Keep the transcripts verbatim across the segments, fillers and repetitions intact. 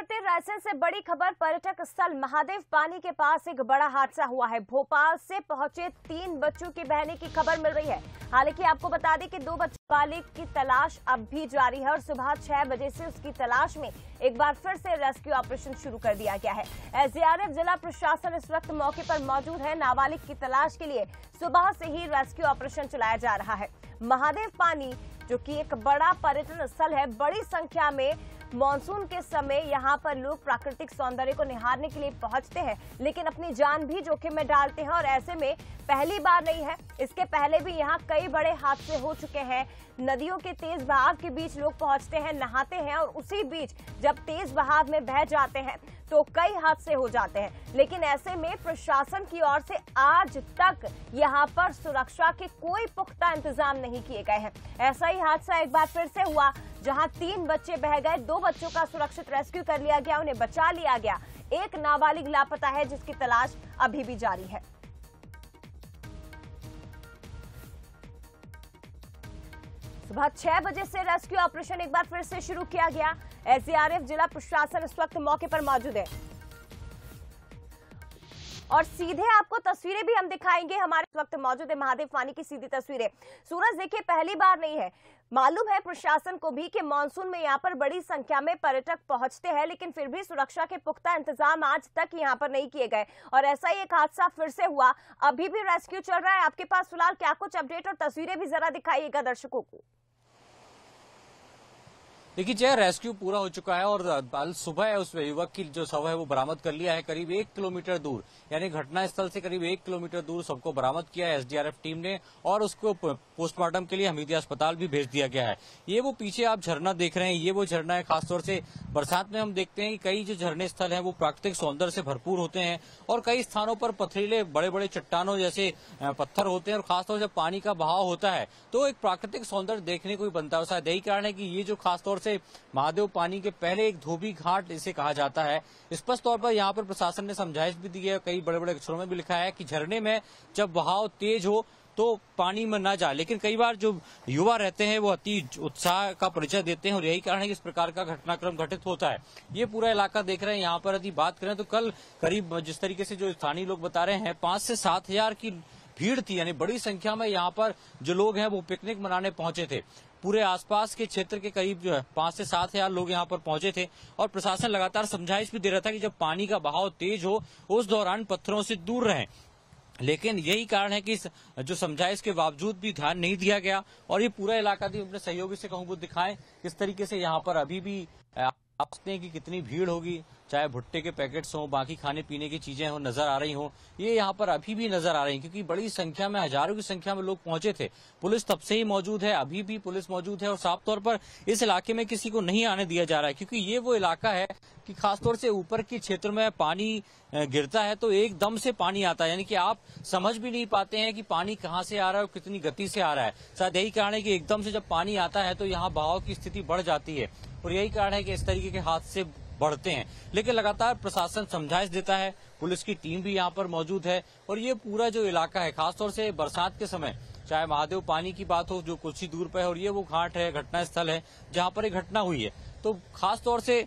करते रायसेन से बड़ी खबर। पर्यटक स्थल महादेव पानी के पास एक बड़ा हादसा हुआ है। भोपाल से पहुंचे तीन बच्चों की बहने की खबर मिल रही है। हालांकि आपको बता दें कि दो बच्चों बालिक की तलाश अब भी जारी है और सुबह छह बजे से उसकी तलाश में एक बार फिर से रेस्क्यू ऑपरेशन शुरू कर दिया गया है। एसडीआरएफ जिला प्रशासन इस वक्त मौके पर मौजूद है। नाबालिग की तलाश के लिए सुबह से ही रेस्क्यू ऑपरेशन चलाया जा रहा है। महादेव पानी जो कि एक बड़ा पर्यटन स्थल है, बड़ी संख्या में मॉनसून के समय यहाँ पर लोग प्राकृतिक सौंदर्य को निहारने के लिए पहुंचते हैं, लेकिन अपनी जान भी जोखिम में डालते हैं और ऐसे में पहली बार नहीं है। इसके पहले भी यहाँ कई बड़े हादसे हो चुके हैं। नदियों के तेज बहाव के बीच लोग पहुंचते हैं, नहाते हैं और उसी बीच जब तेज बहाव में बह जाते हैं तो कई हादसे हो जाते हैं। लेकिन ऐसे में प्रशासन की ओर से आज तक यहाँ पर सुरक्षा के कोई पुख्ता इंतजाम नहीं किए गए हैं। ऐसा ही हादसा एक बार फिर से हुआ, जहां तीन बच्चे बह गए। दो बच्चों का सुरक्षित रेस्क्यू कर लिया गया, उन्हें बचा लिया गया। एक नाबालिग लापता है, जिसकी तलाश अभी भी जारी है। सुबह छह बजे से रेस्क्यू ऑपरेशन एक बार फिर से शुरू किया गया। एसडीआरएफ जिला प्रशासन इस वक्त मौके पर मौजूद है और सीधे आपको तस्वीरें भी हम दिखाएंगे। हमारे इस वक्त मौजूद है महादेव पानी की सीधी तस्वीरें। सूरज देखिए, पहली बार नहीं है। मालूम है प्रशासन को भी कि मॉनसून में यहाँ पर बड़ी संख्या में पर्यटक पहुंचते हैं, लेकिन फिर भी सुरक्षा के पुख्ता इंतजाम आज तक यहाँ पर नहीं किए गए और ऐसा ही एक हादसा फिर से हुआ। अभी भी रेस्क्यू चल रहा है। आपके पास फिलहाल क्या कुछ अपडेट और तस्वीरें भी जरा दिखाइएगा दर्शकों को। देखिए जय, रेस्क्यू पूरा हो चुका है और कल सुबह है उसमें युवक की जो शव है वो बरामद कर लिया है। करीब एक किलोमीटर दूर, यानी घटनास्थल से करीब एक किलोमीटर दूर सबको बरामद किया है एसडीआरएफ टीम ने और उसको पोस्टमार्टम के लिए हमीदिया अस्पताल भी भेज दिया गया है। ये वो पीछे आप झरना देख रहे हैं, ये वो झरना है। खासतौर से बरसात में हम देखते हैं कि कई जो झरने स्थल है वो प्राकृतिक सौंदर्य से भरपूर होते हैं और कई स्थानों पर पथरीले बड़े बड़े चट्टानों जैसे पत्थर होते हैं और खासतौर से पानी का बहाव होता है तो एक प्राकृतिक सौंदर्य देखने को भी बनता है। शायद यही कारण है कि ये जो खासतौर से महादेव पानी के पहले एक धोबी घाट इसे कहा जाता है। स्पष्ट तौर पर यहाँ पर प्रशासन ने समझाइश भी दी है, कई बड़े बड़े अक्षरों में भी लिखा है कि झरने में जब बहाव तेज हो तो पानी में ना जाए। लेकिन कई बार जो युवा रहते हैं वो अति उत्साह का परिचय देते हैं और यही कारण है कि इस प्रकार का घटनाक्रम घटित होता है। ये पूरा इलाका देख रहे हैं। यहाँ पर यदि बात करें तो कल करीब जिस तरीके से जो स्थानीय लोग बता रहे हैं पांच से सात हजार की भीड़ थी, यानी बड़ी संख्या में यहाँ पर जो लोग हैं वो पिकनिक मनाने पहुंचे थे। पूरे आसपास के क्षेत्र के करीब जो है पांच से सात हजार लोग यहाँ पर पहुंचे थे और प्रशासन लगातार समझाइश भी दे रहा था कि जब पानी का बहाव तेज हो उस दौरान पत्थरों से दूर रहें। लेकिन यही कारण है कि जो समझाइश के बावजूद भी ध्यान नहीं दिया गया और ये पूरा इलाका भी अपने सहयोगी से कहूँ वो दिखाएं किस तरीके से यहाँ पर अभी भी आप देखते हैं कि कितनी भीड़ होगी, चाहे भुट्टे के पैकेट्स हों, बाकी खाने पीने की चीजें हो नजर आ रही हों, ये यहाँ पर अभी भी नजर आ रही हैं क्योंकि बड़ी संख्या में हजारों की संख्या में लोग पहुंचे थे। पुलिस तब से ही मौजूद है, अभी भी पुलिस मौजूद है और साफ तौर पर इस इलाके में किसी को नहीं आने दिया जा रहा है क्योंकि ये वो इलाका है कि खासतौर से ऊपर के क्षेत्र में पानी गिरता है तो एकदम से पानी आता है, यानी कि आप समझ भी नहीं पाते हैं कि पानी कहाँ से आ रहा है और कितनी गति से आ रहा है। शायद यही कारण है कि एकदम से जब पानी आता है तो यहाँ बहाव की स्थिति बढ़ जाती है और यही कारण है कि इस तरीके के हादसे बढ़ते हैं। लेकिन लगातार प्रशासन समझाइश देता है, पुलिस की टीम भी यहाँ पर मौजूद है और ये पूरा जो इलाका है खासतौर से बरसात के समय, चाहे महादेव पानी की बात हो जो कुछ ही दूर पर है और ये वो घाट है, घटना स्थल है जहाँ पर एक घटना हुई है, तो खासतौर से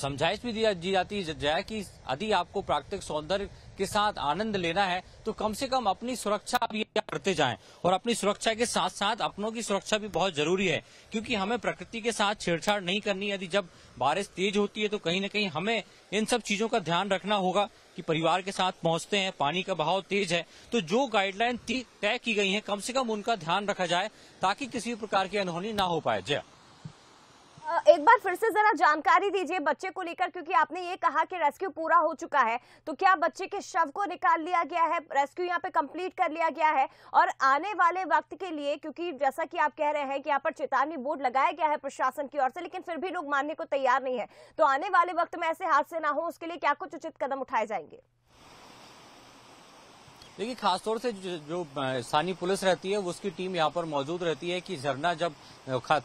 समझाइश भी दी जाती है जाए कि यदि आपको प्राकृतिक सौंदर्य के साथ आनंद लेना है तो कम से कम अपनी सुरक्षा भी करते जाएं और अपनी सुरक्षा के साथ साथ अपनों की सुरक्षा भी बहुत जरूरी है क्योंकि हमें प्रकृति के साथ छेड़छाड़ नहीं करनी। यदि जब बारिश तेज होती है तो कहीं ना कहीं हमें इन सब चीजों का ध्यान रखना होगा कि परिवार के साथ पहुंचते हैं, पानी का बहाव तेज है तो जो गाइडलाइन तय की गई है कम से कम उनका ध्यान रखा जाए ताकि किसी प्रकार की अनहोनी ना हो पाए। जय, एक बार फिर से जरा जानकारी दीजिए बच्चे को लेकर, क्योंकि आपने ये कहा कि रेस्क्यू पूरा हो चुका है तो क्या बच्चे के शव को निकाल लिया गया है, रेस्क्यू यहाँ पे कंप्लीट कर लिया गया है और आने वाले वक्त के लिए, क्योंकि जैसा कि आप कह रहे हैं कि यहाँ पर चेतावनी बोर्ड लगाया गया है प्रशासन की ओर से लेकिन फिर भी लोग मानने को तैयार नहीं है, तो आने वाले वक्त में ऐसे हादसे ना हो उसके लिए क्या कुछ उचित कदम उठाए जाएंगे? देखिए खासतौर से जो स्थानीय पुलिस रहती है उसकी टीम यहाँ पर मौजूद रहती है कि झरना जब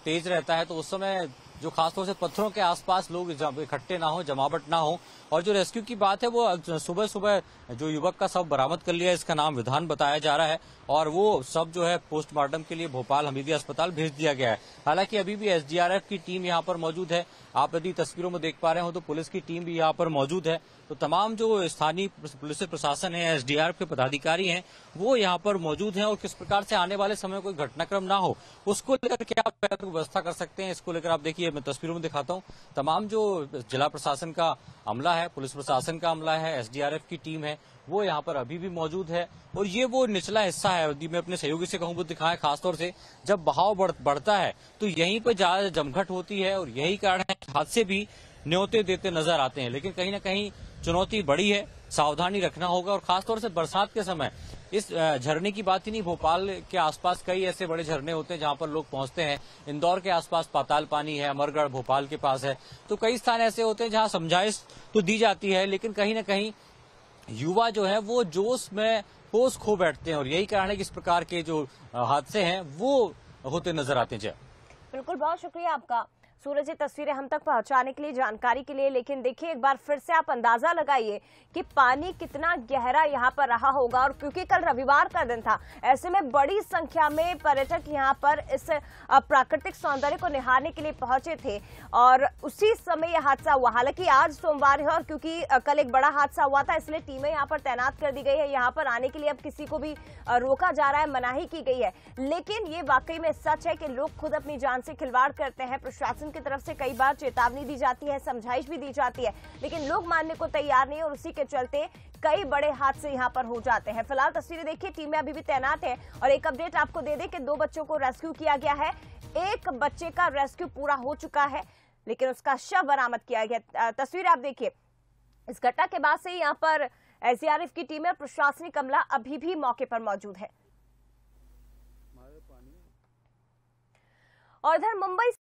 तेज रहता है तो उस समय जो खासतौर से पत्थरों के आसपास लोग इकट्ठे ना हो, जमावट ना हो। और जो रेस्क्यू की बात है वो सुबह सुबह जो युवक का शव बरामद कर लिया, इसका नाम विधान बताया जा रहा है और वो शव जो है पोस्टमार्टम के लिए भोपाल हमीदिया अस्पताल भेज दिया गया है। हालांकि अभी भी एसडीआरएफ की टीम यहाँ पर मौजूद है। आप यदि तस्वीरों में देख पा रहे हो तो पुलिस की टीम भी यहाँ पर मौजूद है। तो तमाम जो स्थानीय पुलिस प्रशासन है, एसडीआरएफ के पदाधिकारी हैं, वो यहाँ पर मौजूद हैं और किस प्रकार से आने वाले समय कोई घटनाक्रम ना हो उसको लेकर क्या आप व्यवस्था कर सकते हैं, इसको लेकर आप देखिए, मैं तस्वीरों में दिखाता हूँ। तमाम जो जिला प्रशासन का अमला है, पुलिस प्रशासन का अमला है, एसडीआरएफ की टीम है, वो यहाँ पर अभी भी मौजूद है। और ये वो निचला हिस्सा है, यदि मैं अपने सहयोगी से कहूँ वो दिखाएं, खासतौर से जब बहाव बढ़ता है तो यहीं पर ज्यादा जमघट होती है और यही कारण है हादसे भी न्योते देते नजर आते हैं। लेकिन कहीं ना कहीं चुनौती बड़ी है, सावधानी रखना होगा और खासतौर से बरसात के समय। इस झरने की बात ही नहीं, भोपाल के आसपास कई ऐसे बड़े झरने होते हैं जहां पर लोग पहुंचते हैं। इंदौर के आसपास पाताल पानी है, अमरगढ़ भोपाल के पास है, तो कई स्थान ऐसे होते हैं जहां समझाइश तो दी जाती है लेकिन कहीं ना कहीं युवा जो है वो जोश में होश खो बैठते हैं और यही कारण है कि इस प्रकार के जो हादसे हैं वो होते नजर आते हैं। जय, बिल्कुल, बहुत शुक्रिया आपका सूरज, ये तस्वीरें हम तक पहुंचाने के लिए, जानकारी के लिए। लेकिन देखिए, एक बार फिर से आप अंदाजा लगाइए कि पानी कितना गहरा यहाँ पर रहा होगा और क्योंकि कल रविवार का दिन था, ऐसे में बड़ी संख्या में पर्यटक यहाँ पर इस प्राकृतिक सौंदर्य को निहारने के लिए पहुंचे थे और उसी समय यह हादसा हुआ। हालांकि आज सोमवार है और क्योंकि कल एक बड़ा हादसा हुआ था, इसलिए टीमें यहाँ पर तैनात कर दी गई है। यहाँ पर आने के लिए अब किसी को भी रोका जा रहा है, मनाही की गई है। लेकिन ये वाकई में सच है कि लोग खुद अपनी जान से खिलवाड़ करते हैं। प्रशासन की तरफ से कई बार चेतावनी दी जाती है, समझाइश भी दी जाती है, लेकिन लोग मानने को तैयार नहीं और उसी के चलते कई बड़े हादसे यहाँ पर हो जाते हैं। फिलहाल तस्वीरें देखिए, टीमें अभी भी तैनात हैं। और एक अपडेट आपको दे दें कि दो बच्चों को रेस्क्यू किया गया है, एक बच्चे का रेस्क्यू पूरा हो चुका है लेकिन उसका शव बरामद किया गया। तस्वीर आप देखिए, इस घटना के बाद से यहाँ पर एसडीआरएफ की टीमें, प्रशासनिक अमला अभी भी मौके पर मौजूद है। और इधर मुंबई